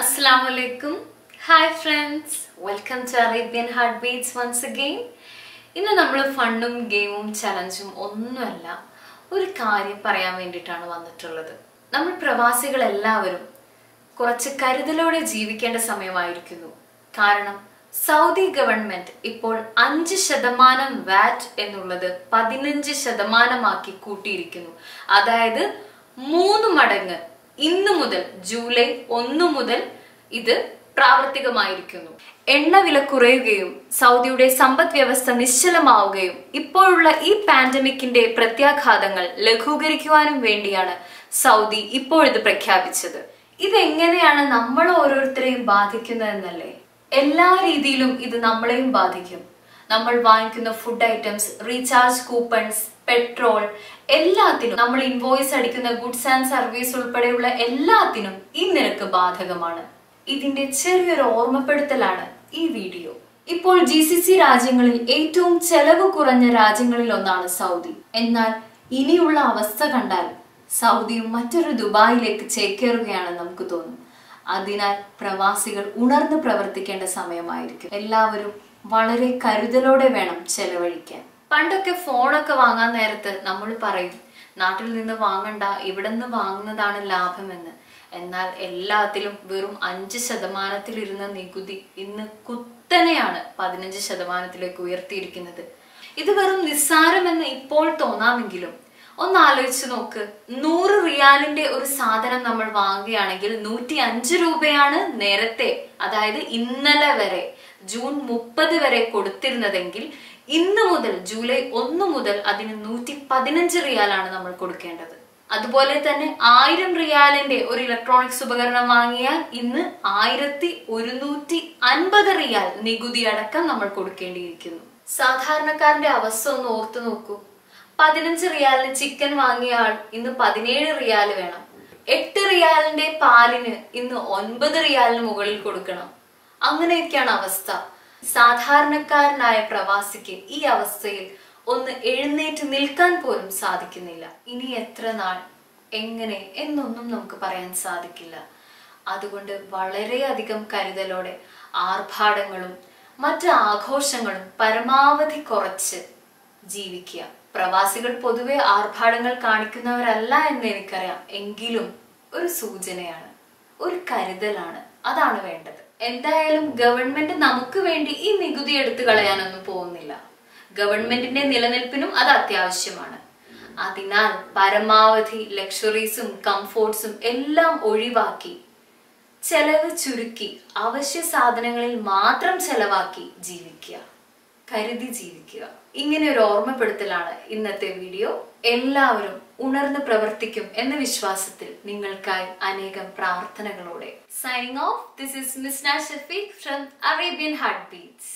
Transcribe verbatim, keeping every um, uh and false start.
Assalamualaikum. Hi friends. Welcome to Arabian Heartbeats once again. ഇന്ന് നമ്മൾ ഫണ്ണും ഗെയിമും ചലഞ്ചും ഒന്നുമല്ല ഒരു കാര്യം പറയാൻ വേണ്ടിട്ടാണ് വന്നിട്ടുള്ളത്. നമ്മൾ പ്രവാസികൾ എല്ലാവരും കുറച്ച് കരുതലോടെ ജീവിക്കേണ്ട സമയമായിരിക്കുന്നു. കാരണം സൗദി ഗവൺമെന്റ് ഇപ്പോൾ അഞ്ച് ശതമാനം വാറ്റ് എന്നുള്ളത് പതിനഞ്ച് ശതമാനം ആക്കി കൂട്ടിയിരിക്കുന്നു. അതായത് മൂന്ന് മടങ്ങ് ഇന്നു മുതൽ ജൂലൈ ഒന്ന് മുതൽ ഇത് പ്രാവർത്തികമായിരിക്കുന്നു. എണ്ണവില കുറയുകയും സൗദിയുടെ സമ്പദ് വ്യവസ്ഥ നിശ്ചലമാവുകയും ഇപ്പോഴുള്ള ഈ പാൻഡമിക്കിന്റെ പ്രത്യാഘാതങ്ങൾ ലഘൂകരിക്കുവാനും വേണ്ടിയാണ് സൗദി ഇപ്പോഴിത് പ്രഖ്യാപിച്ചത്. ഇതെങ്ങനെയാണ് നമ്മൾ ഓരോരുത്തരെയും ബാധിക്കുന്നതെന്നല്ലേ? എല്ലാ രീതിയിലും ഇത് നമ്മളെയും ബാധിക്കും. നമ്മൾ വാങ്ങിക്കുന്ന food items, recharge coupons, petrol, എല്ലാത്തിനും നമ്മൾ ഇൻവോയ്സ് അടിക്കുന്ന ഗുഡ്സ് ആൻഡ് സർവീസ് ഉൾപ്പെടെയുള്ള എല്ലാത്തിനും ഈ നിരക്ക് ബാധകമാണ്. ഇതിന്റെ ചെറിയൊരു ഓർമ്മപ്പെടുത്തലാണ് ഈ വീഡിയോ. ഇപ്പോൾ ജി സി സി രാജ്യങ്ങളിൽ ഏറ്റവും ചെലവ് കുറഞ്ഞ രാജ്യങ്ങളിൽ ഒന്നാണ് സൗദി. എന്നാൽ ഇനിയുള്ള അവസ്ഥ കണ്ടാൽ സൗദിയും മറ്റൊരു ദുബായിലേക്ക് ചേക്കേറുകയാണ് നമുക്ക് തോന്നും. അതിനാൽ പ്രവാസികൾ ഉണർന്ന് പ്രവർത്തിക്കേണ്ട സമയമായിരിക്കും. എല്ലാവരും വളരെ കരുതലോടെ വേണം ചെലവഴിക്കാൻ. പണ്ടൊക്കെ ഫോണൊക്കെ വാങ്ങാൻ നേരത്ത് നമ്മൾ പറയും നാട്ടിൽ നിന്ന് വാങ്ങണ്ട, ഇവിടെ നിന്ന് വാങ്ങുന്നതാണ് ലാഭമെന്ന്. എന്നാൽ എല്ലാത്തിലും വെറും അഞ്ച് ശതമാനത്തിലിരുന്ന നികുതി ഇന്ന് കുത്തനെയാണ് പതിനഞ്ച് ശതമാനത്തിലേക്ക് ഉയർത്തിയിരിക്കുന്നത്. ഇത് വെറും നിസ്സാരമെന്ന് ഇപ്പോൾ തോന്നാമെങ്കിലും ഒന്ന് ആലോചിച്ച് നോക്ക്. നൂറ് റിയാലിന്റെ ഒരു സാധനം നമ്മൾ വാങ്ങുകയാണെങ്കിൽ നൂറ്റി അഞ്ച് രൂപയാണ് നേരത്തെ, അതായത് ഇന്നലെ വരെ ജൂൺ മുപ്പത് വരെ കൊടുത്തിരുന്നതെങ്കിൽ ഇന്ന് മുതൽ ജൂലൈ ഒന്ന് മുതൽ അതിന് നൂറ്റി പതിനഞ്ച് റിയാലാണ് നമ്മൾ കൊടുക്കേണ്ടത്. അതുപോലെ തന്നെ ആയിരം റിയാലിന്റെ ഒരു ഇലക്ട്രോണിക്സ് ഉപകരണം വാങ്ങിയാൽ ഇന്ന് ആയിരത്തി ഒരുന്നൂറ്റി അൻപത് റിയാൽ നികുതി അടക്കം നമ്മൾ കൊടുക്കേണ്ടിയിരിക്കുന്നു. സാധാരണക്കാരന്റെ അവസ്ഥ ഒന്ന് ഓർത്തു നോക്കൂ. പതിനഞ്ച് റിയാലിന് ചിക്കൻ വാങ്ങിയ ആൾ ഇന്ന് പതിനേഴ് റിയാൽ വേണം. എട്ട് റിയാലിന്റെ പാലിന് ഇന്ന് ഒൻപത് റിയാലിന് മുകളിൽ കൊടുക്കണം. അങ്ങനെയൊക്കെയാണ് അവസ്ഥ. സാധാരണക്കാരനായ പ്രവാസിക്ക് ഈ അവസ്ഥയിൽ ഒന്ന് എഴുന്നേറ്റ് നിൽക്കാൻ പോലും സാധിക്കുന്നില്ല. ഇനി എത്ര നാൾ, എങ്ങനെ എന്നൊന്നും നമുക്ക് പറയാൻ സാധിക്കില്ല. അതുകൊണ്ട് വളരെയധികം കരുതലോടെ ആർഭാടങ്ങളും മറ്റ് ആഘോഷങ്ങളും പരമാവധി കുറച്ച് ജീവിക്കുക. പ്രവാസികൾ പൊതുവെ ആർഭാടങ്ങൾ കാണിക്കുന്നവരല്ല എന്ന് എനിക്കറിയാം. എങ്കിലും ഒരു സൂചനയാണ്, ഒരു കരുതലാണ്, അതാണ് വേണ്ടത്. എന്തായാലും ഗവൺമെന്റ് നമുക്ക് വേണ്ടി ഈ നികുതി എടുത്തു കളയാനൊന്നും പോകുന്നില്ല. ഗവൺമെന്റിന്റെ നിലനിൽപ്പിനും അത് അത്യാവശ്യമാണ്. അതിനാൽ പരമാവധി ലക്ഷറീസും കംഫോർട്സും എല്ലാം ഒഴിവാക്കി ചെലവ് ചുരുക്കി അവശ്യ സാധനങ്ങളിൽ മാത്രം ചെലവാക്കി ജീവിക്കുക, കരുതി ജീവിക്കുക. ഇങ്ങനെ ഒരു ഓർമ്മപ്പെടുത്തലാണ് ഇന്നത്തെ വീഡിയോ. എല്ലാവരും ഉണർന്ന് പ്രവർത്തിക്കും എന്ന വിശ്വാസത്തിൽ നിങ്ങൾക്കായി അനേകം പ്രാർത്ഥനകളോടെ signing off. This is Misna Shafeeq from Arabian heart beats.